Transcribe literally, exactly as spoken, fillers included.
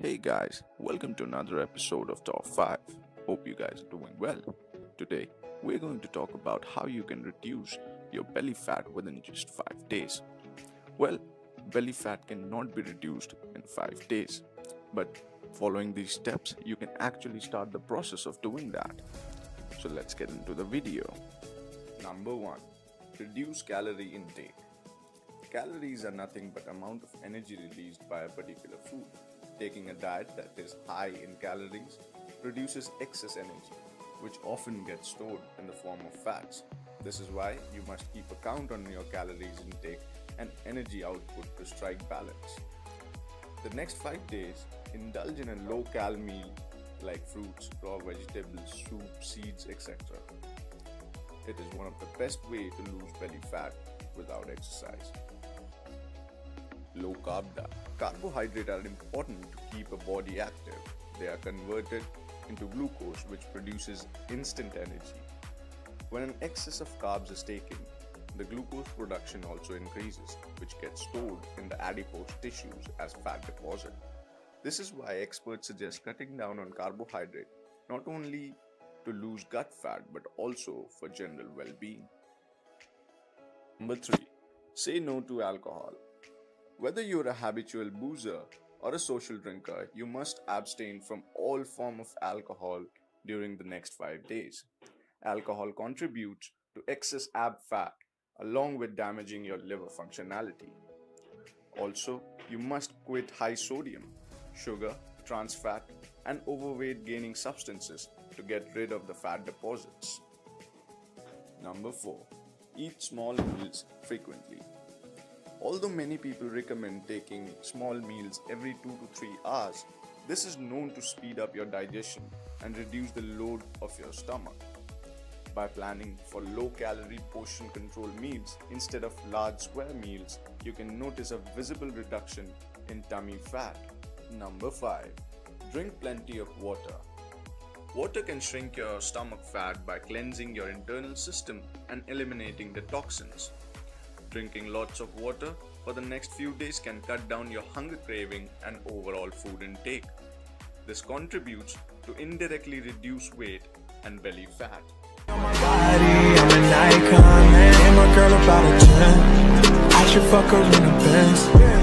Hey guys, welcome to another episode of Top five. Hope you guys are doing well. Today, we're going to talk about how you can reduce your belly fat within just five days. Well, belly fat cannot be reduced in five days, but following these steps, you can actually start the process of doing that. So let's get into the video. Number one. Reduce calorie intake. Calories are nothing but amount of energy released by a particular food. Taking a diet that is high in calories produces excess energy, which often gets stored in the form of fats. This is why you must keep a count on your calories intake and energy output to strike balance. The next five days, indulge in a low-cal meal like fruits, raw vegetables, soup, seeds, et cetera. It is one of the best ways to lose belly fat without exercise. Low carb diet. Carbohydrates are important to keep a body active. They are converted into glucose, which produces instant energy. When an excess of carbs is taken, the glucose production also increases, which gets stored in the adipose tissues as fat deposit. This is why experts suggest cutting down on carbohydrate, not only to lose gut fat but also for general well-being. Number three. Say no to alcohol. Whether you're a habitual boozer or a social drinker, you must abstain from all form of alcohol during the next five days. Alcohol contributes to excess ab fat along with damaging your liver functionality. Also, you must quit high sodium, sugar, trans fat, and overweight gaining substances to get rid of the fat deposits. Number four. Eat small meals frequently. Although many people recommend taking small meals every two to three hours, this is known to speed up your digestion and reduce the load of your stomach. By planning for low-calorie portion control meals instead of large square meals, you can notice a visible reduction in tummy fat. Number five. Drink plenty of water. Water can shrink your stomach fat by cleansing your internal system and eliminating the toxins. Drinking lots of water for the next few days can cut down your hunger craving and overall food intake. This contributes to indirectly reduce weight and belly fat. I'm an icon, man.